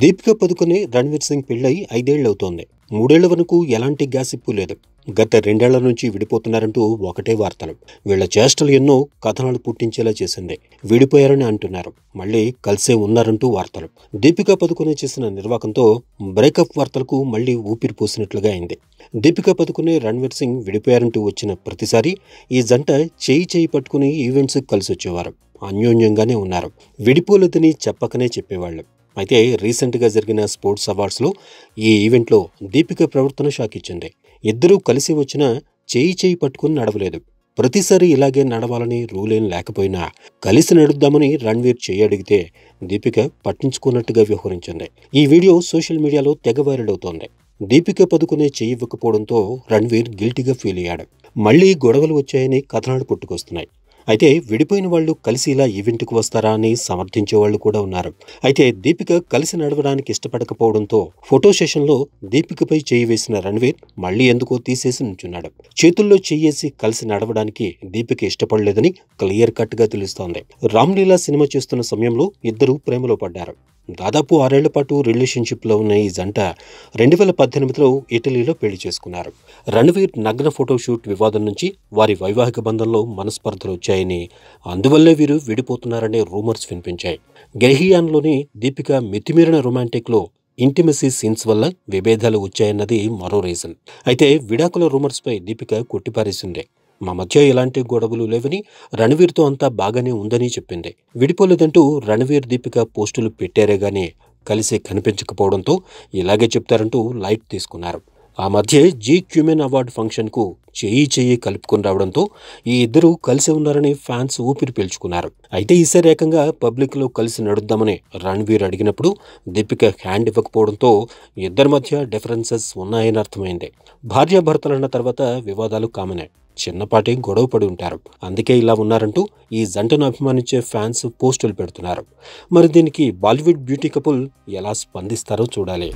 దీపిక పదుకొనే రణ్వీర్ సింగ్ పెళ్లి 5 ఏళ్లు అవుతోంది. 3 ఏళ్ల వరకు ఎలాంటి గ్యాసిప్ లేదు. గత 2 ఏళ్ల నుంచి విడిపోతున్నారంటూ ఒకటే వార్తలు. వీళ్ళ చేష్టలు ఎన్నో కథనాలు పుట్టించేలా చేసింది. విడిపోయారని అంటున్నారు, మళ్ళీ కలిసే ఉన్నారంటూ వార్తలు. దీపిక పదుకొనే చేసిన నిర్వాకంతో బ్రేకప్ వార్తలకు మళ్ళీ ఊపిరి పోసినట్లుగా అయింది. దీపిక పదుకొనే రణ్వీర్ సింగ్ విడిపోయారంటూ వచ్చిన ప్రతిసారి ఈ జంట చేయి పట్టుకుని ఈవెంట్స్కి కలిసి వచ్చేవారు. అన్యోన్యంగానే ఉన్నారు, విడిపోలేదని చెప్పకనే చెప్పేవాళ్ళు. అయితే రీసెంట్గా జరిగిన స్పోర్ట్స్ అవార్డ్స్లో ఈ ఈవెంట్లో దీపిక ప్రవర్తన షాక్ ఇచ్చింది. ఇద్దరూ కలిసి వచ్చినా చేయి పట్టుకుని నడవలేదు. ప్రతిసారి ఇలాగే నడవాలని రూలేం లేకపోయినా కలిసి నడుద్దామని రణ్వీర్ చేయి అడిగితే దీపిక పట్టించుకున్నట్టుగా వ్యవహరించింది. ఈ వీడియో సోషల్ మీడియాలో తెగ వైరల్ అవుతోంది. దీపిక పదుకొనే చేయి ఇవ్వకపోవడంతో రణ్వీర్ గిల్టీగా ఫీల్ అయ్యాడు. మళ్లీ గొడవలు వచ్చాయని కథనాలు పుట్టుకొస్తున్నాయి. అయితే విడిపోయిన వాళ్ళు కలిసి ఇలా ఈవెంట్కి వస్తారా అని సమర్థించే వాళ్ళు కూడా ఉన్నారు. అయితే దీపిక కలిసి నడవడానికి ఇష్టపడకపోవడంతో ఫోటో సెషన్లో దీపికపై చేయి వేసిన రణ్వీర్ మళ్లీ ఎందుకో తీసేసి నుంచున్నాడు. చేతుల్లో చేయేసి కలిసి నడవడానికి దీపిక ఇష్టపడలేదని క్లియర్ కట్ గా తెలుస్తోంది. రామ్లీలా సినిమా చేస్తున్న సమయంలో ఇద్దరు ప్రేమలో పడ్డారు. దాదాపు 6 ఏళ్ల పాటు రిలేషన్షిప్లో ఉన్న ఈ జంట 2018లో ఇటలీలో పెళ్లి చేసుకున్నారు. రణ్వీర్ నగ్న ఫోటోషూట్ వివాదం నుంచి వారి వైవాహిక బంధంలో మనస్పర్ధలు వచ్చాయని, అందువల్లే వీరు విడిపోతున్నారనే రూమర్స్ వినిపించాయి. గెహియాన్లోని దీపిక మితిమీరిన రొమాంటిక్లో ఇంటిమసీ సీన్స్ వల్ల విభేదాలు వచ్చాయన్నది మరో రీజన్. అయితే విడాకుల రూమర్స్పై దీపిక కొట్టిపారేసింది. మా మధ్య ఎలాంటి గొడవలు లేవని, రణ్వీర్తో అంతా బాగానే ఉందని చెప్పింది. విడిపోలేదంటూ రణ్వీర్ దీపిక పోస్టులు పెట్టారే గానీ కలిసి కనిపించకపోవడంతో ఇలాగే చెప్తారంటూ లైట్ తీసుకున్నారు. ఆ మధ్య జీ క్యూమెన్ అవార్డు ఫంక్షన్కు చేయి కలుపుకొని రావడంతో ఈ ఇద్దరు కలిసి ఉన్నారని ఫ్యాన్స్ ఊపిరి పీల్చుకున్నారు. అయితే ఈసారి ఏకంగా పబ్లిక్లో కలిసి నడుద్దామని రణ్వీర్ అడిగినప్పుడు దీపిక హ్యాండ్ ఇవ్వకపోవడంతో ఇద్దరి మధ్య డిఫరెన్సెస్ ఉన్నాయని అర్థమైంది. భార్యాభర్తలన్న తర్వాత వివాదాలు కామనే, చిన్నపాటి గొడవ పడి ఉంటారు, అందుకే ఇలా ఉన్నారంటూ ఈ జంటను అభిమానించే ఫ్యాన్స్ పోస్టులు పెడుతున్నారు. మరి దీనికి బాలీవుడ్ బ్యూటీ కపుల్ ఎలా స్పందిస్తారో చూడాలి.